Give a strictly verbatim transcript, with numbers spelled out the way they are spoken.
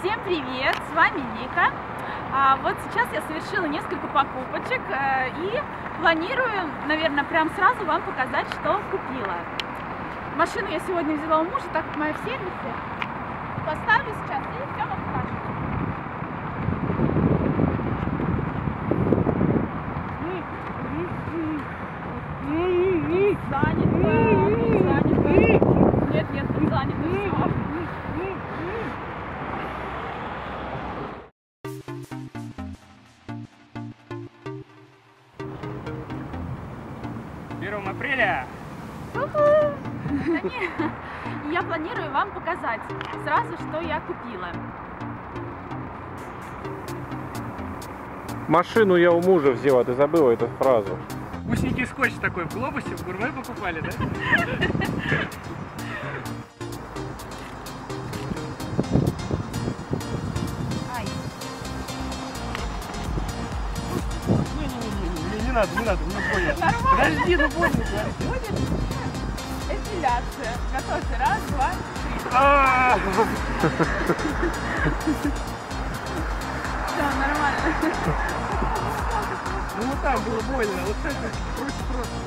Всем привет! С вами Вика. А вот сейчас я совершила несколько покупочек и планирую, наверное, прям сразу вам показать, что купила. Машину я сегодня взяла у мужа, так как моя в сервисе. Поставлю сейчас и все вам покажу. Занято, занято. Нет, нет, не занято, все. первого апреля! Я планирую вам показать сразу, что я купила. Машину я у мужа взяла, ты забыла эту фразу. Вкусненький скотч такой в глобусе, в гурме покупали, да? Не надо, не надо, не понял. Подожди, ну понял. Будет эпиляция. Готовься. Раз, два, три. Все, нормально. Ну вот так было больно. Вот так, просто-просто.